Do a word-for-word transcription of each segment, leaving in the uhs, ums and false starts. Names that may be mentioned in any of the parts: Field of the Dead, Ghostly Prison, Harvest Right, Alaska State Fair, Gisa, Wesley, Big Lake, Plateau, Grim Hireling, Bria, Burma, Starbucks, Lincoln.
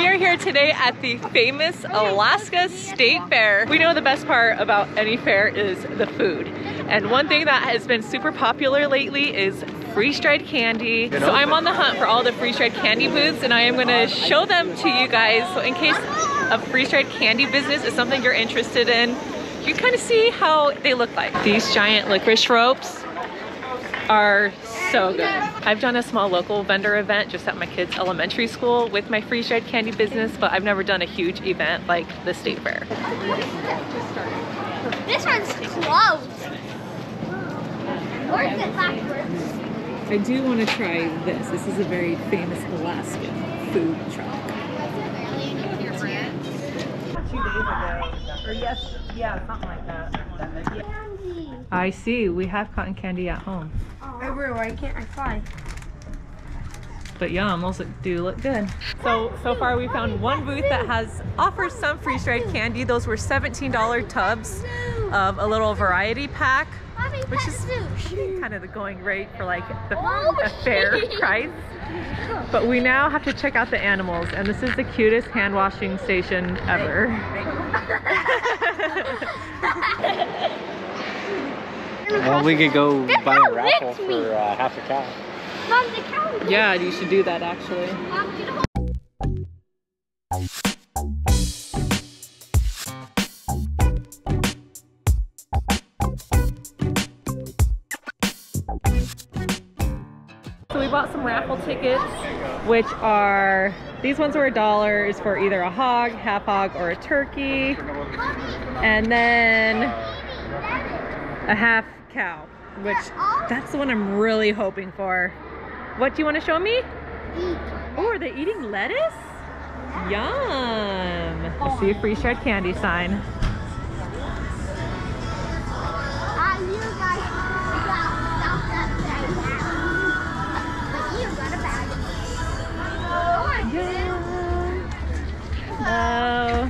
We are here today at the famous Alaska State Fair. We know the best part about any fair is the food. And one thing that has been super popular lately is freeze-dried candy. So I'm on the hunt for all the freeze-dried candy booths, and I am gonna show them to you guys. So in case a freeze-dried candy business is something you're interested in, you kind of see how they look like. These giant licorice ropes are so good. I've done a small local vendor event just at my kids' elementary school with my freeze-dried candy business, but I've never done a huge event like the state fair. This one's closed. Or is it backwards? I do want to try this. This is a very famous Alaskan food truck. Two days ago, or yes, yeah, something like that. I see. We have cotton candy at home. Everywhere, can't I fly? But yum, those look, do look good. So, so far we found one booth that has offers some freeze-dried candy. Those were seventeen dollar tubs of a little variety pack, which is kind of the going rate for like the a fair price. But we now have to check out the animals, and this is the cutest hand washing station ever. Well, we could go that buy a raffle for uh, half a cow. Mom, the cow licked. Yeah, you should do that actually. Mom, you know so we bought some raffle tickets, which are, these ones were a dollar is for either a hog, half hog, or a turkey. And then a half cow, which that's the one I'm really hoping for. What do you want to show me? Oh, are they eating lettuce? Yum! I see a freeze-dried candy sign. Oh.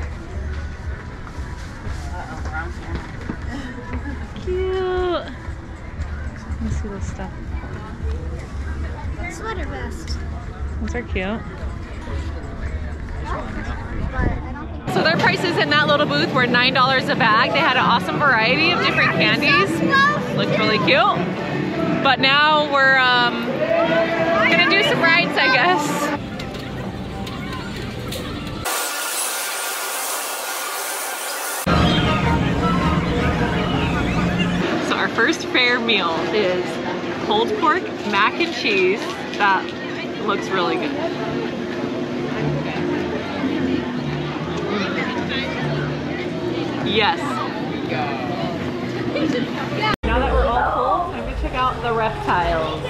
Let's see this stuff. Sweater vest. Those are cute. So their prices in that little booth were nine dollars a bag. They had an awesome variety of different candies. Looked really cute. But now we're um, gonna do some rides, I guess. First fair meal is pulled pork mac and cheese. That looks really good. Yes. Now that we're all full, time to check out the reptiles.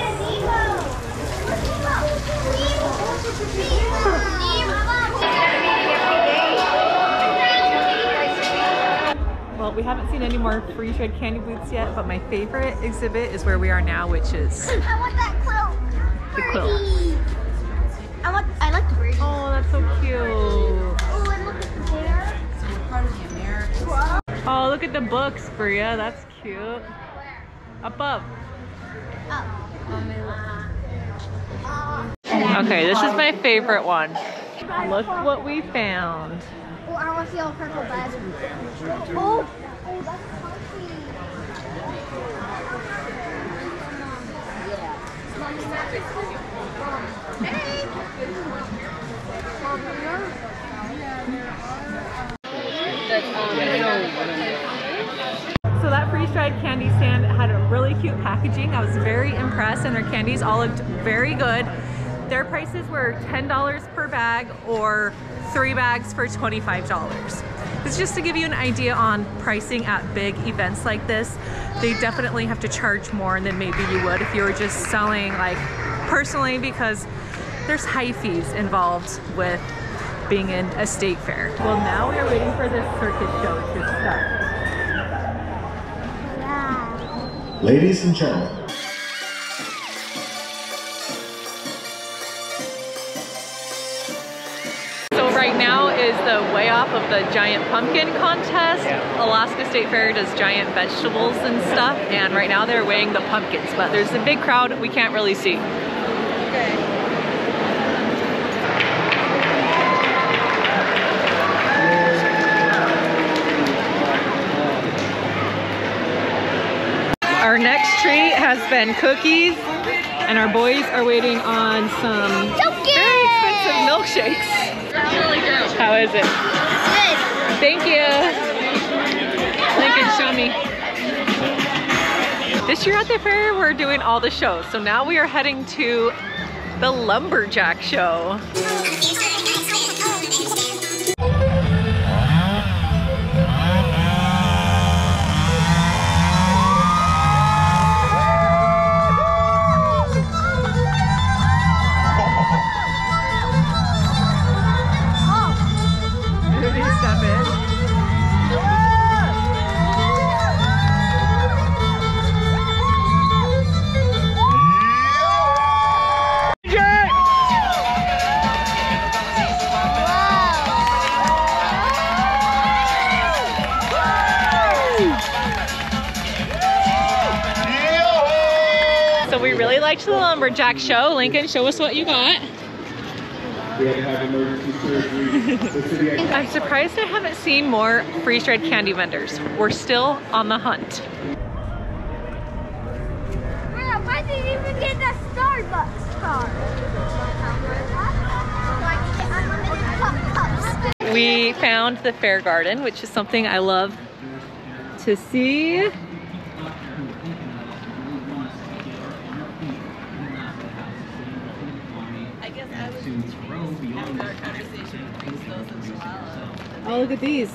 Well, we haven't seen any more freeze-dried candy booths yet, but my favorite exhibit is where we are now, which is I want that quilt. The quilt. I want. I like the birdies. Oh, that's so cute. Oh, and look at the bear. So we're part of the Americans. Oh, look at the books, Bria. That's cute. Where? Above. Oh. Okay, this is my favorite one. Look what we found. Oh, I want to see all purple bags. Oh, oh, that's comfy. So that freeze-dried candy stand had a really cute packaging. I was very impressed, and their candies all looked very good. Their prices were ten dollars per bag, or three bags for twenty-five dollars. It's just to give you an idea on pricing at big events like this. They definitely have to charge more than maybe you would if you were just selling like personally, because there's high fees involved with being in a state fair. Well, now we are waiting for this circus show to start. Ladies and gentlemen, the way off of the giant pumpkin contest. Alaska State Fair does giant vegetables and stuff, and right now they're weighing the pumpkins, but there's a big crowd we can't really see. Okay. treat has been cookies, and our boys are waiting on some very expensive milkshakes. How is it? Good. Thank you. Lincoln, show me. This year at the fair, we're doing all the shows. So now we are heading to the lumberjack show. The lumberjack show. Lincoln, show us what you got. We had to have emergency surgery. I'm surprised I haven't seen more freeze-dried candy vendors. We're still on the hunt. Why did you even get that Starbucks star? We found the fair garden, which is something I love to see. Oh, look at these.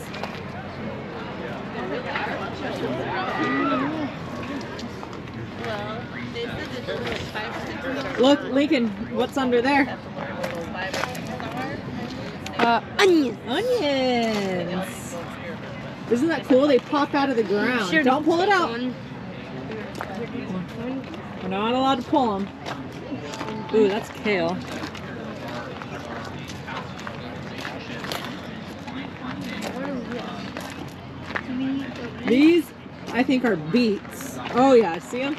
Look, Lincoln, what's under there? Uh, onions. Onions. Isn't that cool? They pop out of the ground. Sure, don't pull it out. We're not allowed to pull them. Ooh, that's kale. These, I think, are beets. Oh yeah, see them?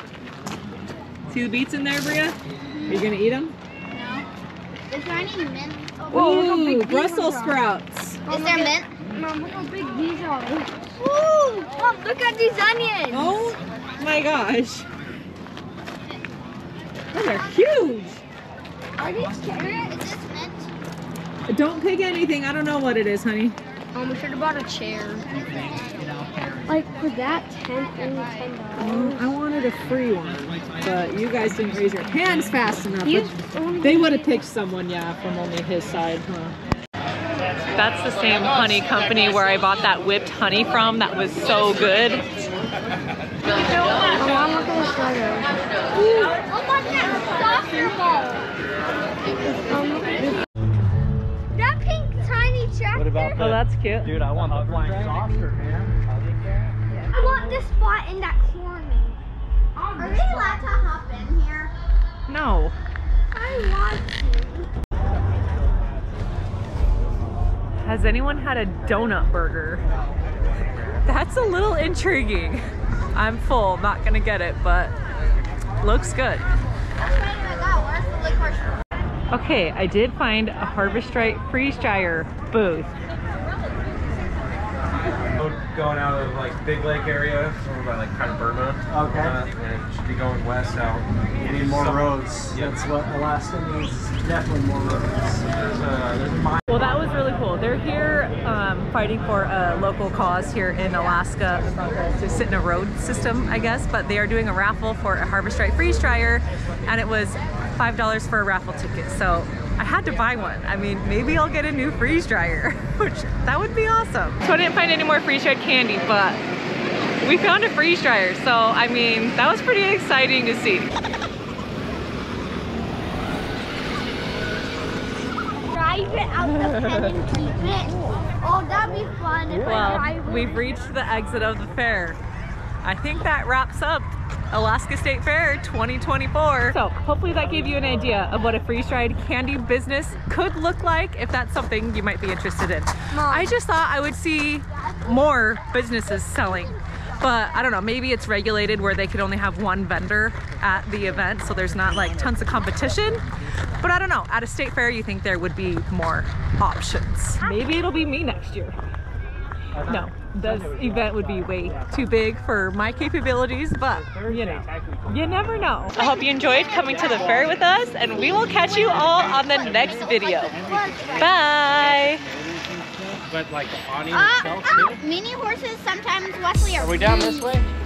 See the beets in there, Bria? Are you gonna eat them? No. Is there any mint? Oh, ooh, Brussels sprouts. Is there mint? Mom, look how big these are. Ooh, Mom, look at these onions. Oh my gosh. Those are huge. Are these carrots? Is this mint? Don't pick anything. I don't know what it is, honey. Um, we should have bought a chair. Like for that, ten only ten dollars. Um, I wanted a free one, but you guys didn't raise your hands fast enough. You they would have picked someone, yeah, from only his side, huh? That's the same honey company where I bought that whipped honey from. That was so good. That pink tiny tractor. What about that? Oh, that's cute. Dude, I want the flying saucer, man. I want this spot in that corner. Are we allowed to hop in here? No. I want to. Has anyone had a donut burger? That's a little intriguing. I'm full, not gonna get it, but looks good. Okay, I did find a Harvest Right freeze dryer booth. Going out of like Big Lake area, over by like kind of Burma. Okay. Uh, and should be going west out. You need more roads. Yep. That's what Alaska needs. Definitely more roads. There's a, there's a mine. Well, that was really cool. They're here um, fighting for a local cause here in Alaska to sit in a road system, I guess. But they are doing a raffle for a Harvest Right freeze dryer, and it was five dollars for a raffle ticket. So I had to buy one. I mean, maybe I'll get a new freeze dryer, which that would be awesome. So I didn't find any more freeze dried candy, but we found a freeze dryer. So, I mean, that was pretty exciting to see. Drive it out the pen and keep it. Oh, that'd be fun if well, I drive it. We've reached the exit of the fair. I think that wraps up Alaska State Fair twenty twenty-four. So hopefully that gave you an idea of what a freeze-dried candy business could look like if that's something you might be interested in. Mom. I just thought I would see more businesses selling, but I don't know, maybe it's regulated where they could only have one vendor at the event, so there's not like tons of competition. But I don't know, at a state fair you think there would be more options. Maybe it'll be me next year. No, this event would be way too big for my capabilities, but you know, you never know. I hope you enjoyed coming to the fair with us, and we will catch you all on the next video. Bye! But like the awning uh, itself, uh, mini horses sometimes, Wesley, are... Are we down this way?